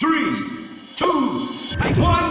3, 2, 1.